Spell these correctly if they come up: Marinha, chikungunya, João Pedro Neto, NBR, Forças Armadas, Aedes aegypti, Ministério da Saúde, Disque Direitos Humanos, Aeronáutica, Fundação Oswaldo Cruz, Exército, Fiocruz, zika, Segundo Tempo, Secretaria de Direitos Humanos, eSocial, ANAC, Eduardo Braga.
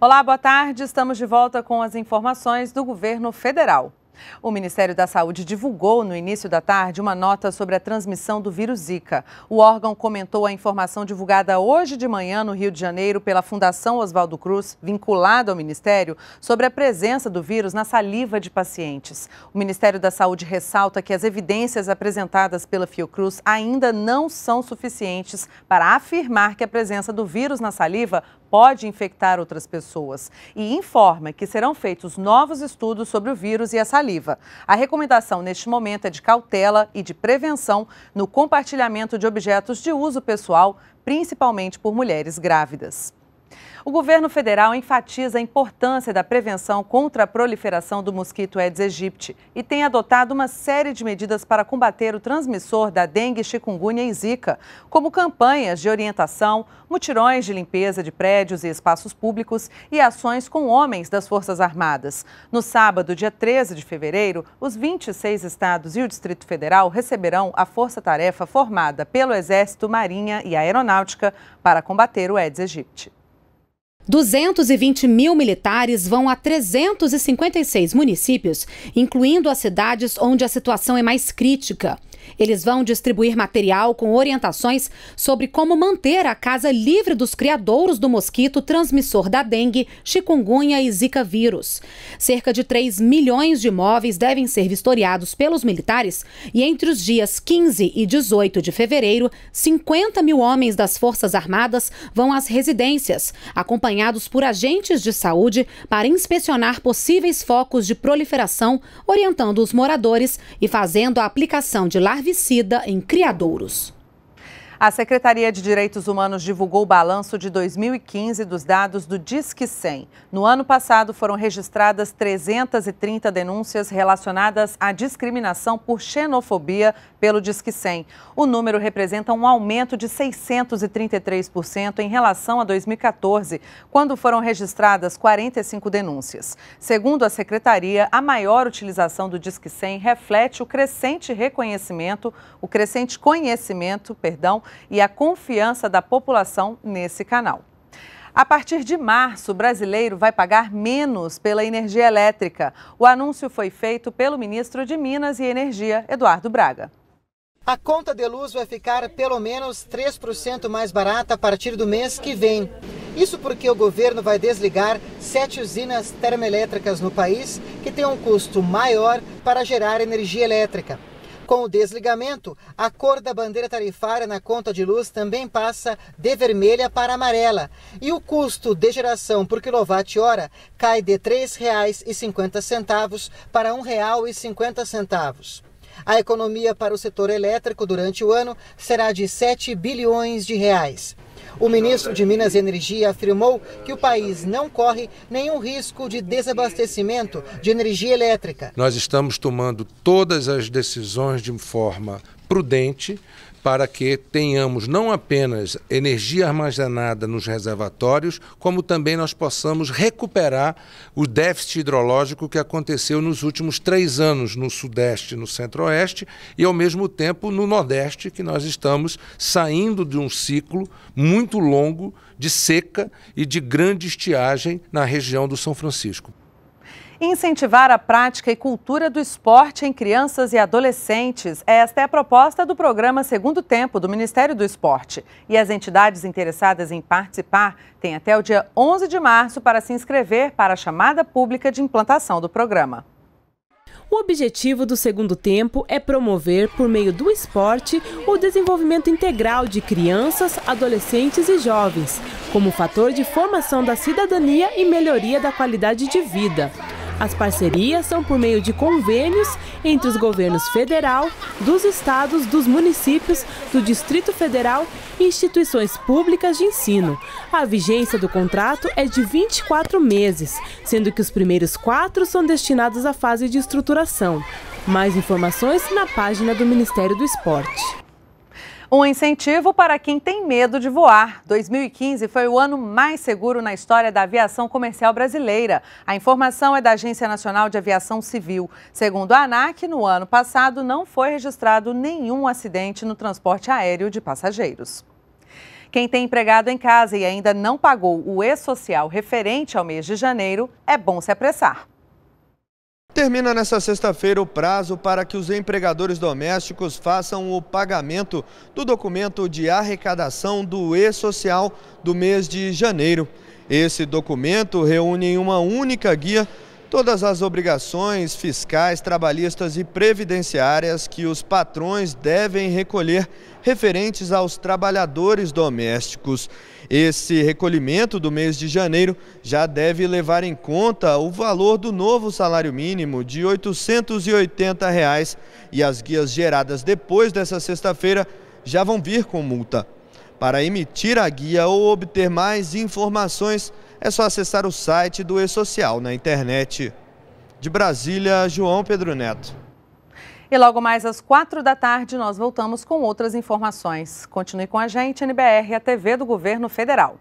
Olá, boa tarde. Estamos de volta com as informações do governo federal. O Ministério da Saúde divulgou no início da tarde uma nota sobre a transmissão do vírus Zika. O órgão comentou a informação divulgada hoje de manhã no Rio de Janeiro pela Fundação Oswaldo Cruz, vinculada ao Ministério, sobre a presença do vírus na saliva de pacientes. O Ministério da Saúde ressalta que as evidências apresentadas pela Fiocruz ainda não são suficientes para afirmar que a presença do vírus na saliva pode infectar outras pessoas e informa que serão feitos novos estudos sobre o vírus e a saliva. A recomendação neste momento é de cautela e de prevenção no compartilhamento de objetos de uso pessoal, principalmente por mulheres grávidas. O governo federal enfatiza a importância da prevenção contra a proliferação do mosquito Aedes aegypti e tem adotado uma série de medidas para combater o transmissor da dengue, chikungunya e zika, como campanhas de orientação, mutirões de limpeza de prédios e espaços públicos e ações com homens das Forças Armadas. No sábado, dia 13 de fevereiro, os 26 estados e o Distrito Federal receberão a força-tarefa formada pelo Exército, Marinha e Aeronáutica para combater o Aedes aegypti. 220 mil militares vão a 356 municípios, incluindo as cidades onde a situação é mais crítica. Eles vão distribuir material com orientações sobre como manter a casa livre dos criadouros do mosquito transmissor da dengue, chikungunya e zika vírus. Cerca de 3 milhões de imóveis devem ser vistoriados pelos militares e entre os dias 15 e 18 de fevereiro, 50 mil homens das Forças Armadas vão às residências, acompanhando por agentes de saúde para inspecionar possíveis focos de proliferação, orientando os moradores e fazendo a aplicação de larvicida em criadouros. A Secretaria de Direitos Humanos divulgou o balanço de 2015 dos dados do Disque 100. No ano passado, foram registradas 330 denúncias relacionadas à discriminação por xenofobia pelo Disque 100. O número representa um aumento de 633% em relação a 2014, quando foram registradas 45 denúncias. Segundo a Secretaria, a maior utilização do Disque 100 reflete o crescente conhecimento e a confiança da população nesse canal. A partir de março, o brasileiro vai pagar menos pela energia elétrica. O anúncio foi feito pelo ministro de Minas e Energia, Eduardo Braga. A conta de luz vai ficar pelo menos 3% mais barata a partir do mês que vem. Isso porque o governo vai desligar 7 usinas termoelétricas no país que têm um custo maior para gerar energia elétrica. Com o desligamento, a cor da bandeira tarifária na conta de luz também passa de vermelha para amarela e o custo de geração por quilowatt-hora cai de R$ 3,50 para R$ 1,50. A economia para o setor elétrico durante o ano será de 7 bilhões de reais. O ministro de Minas e Energia afirmou que o país não corre nenhum risco de desabastecimento de energia elétrica. Nós estamos tomando todas as decisões de forma prudente para que tenhamos não apenas energia armazenada nos reservatórios, como também nós possamos recuperar o déficit hidrológico que aconteceu nos últimos 3 anos no Sudeste, no Centro-Oeste e, ao mesmo tempo, no Nordeste, que nós estamos saindo de um ciclo muito longo de seca e de grande estiagem na região do São Francisco. Incentivar a prática e cultura do esporte em crianças e adolescentes. Esta é a proposta do programa Segundo Tempo do Ministério do Esporte. E as entidades interessadas em participar têm até o dia 11 de março para se inscrever para a chamada pública de implantação do programa. O objetivo do Segundo Tempo é promover, por meio do esporte, o desenvolvimento integral de crianças, adolescentes e jovens, como fator de formação da cidadania e melhoria da qualidade de vida. As parcerias são por meio de convênios entre os governos federal, dos estados, dos municípios, do Distrito Federal e instituições públicas de ensino. A vigência do contrato é de 24 meses, sendo que os primeiros 4 são destinados à fase de estruturação. Mais informações na página do Ministério do Esporte. Um incentivo para quem tem medo de voar. 2015 foi o ano mais seguro na história da aviação comercial brasileira. A informação é da Agência Nacional de Aviação Civil. Segundo a ANAC, no ano passado não foi registrado nenhum acidente no transporte aéreo de passageiros. Quem tem empregado em casa e ainda não pagou o eSocial referente ao mês de janeiro, é bom se apressar. Termina nesta sexta-feira o prazo para que os empregadores domésticos façam o pagamento do documento de arrecadação do eSocial do mês de janeiro. Esse documento reúne em uma única guia todas as obrigações fiscais, trabalhistas e previdenciárias que os patrões devem recolher referentes aos trabalhadores domésticos. Esse recolhimento do mês de janeiro já deve levar em conta o valor do novo salário mínimo de R$ 880 reais, e as guias geradas depois dessa sexta-feira já vão vir com multa. Para emitir a guia ou obter mais informações, é só acessar o site do eSocial na internet. De Brasília, João Pedro Neto. E logo mais às 16h nós voltamos com outras informações. Continue com a gente, NBR, a TV do Governo Federal.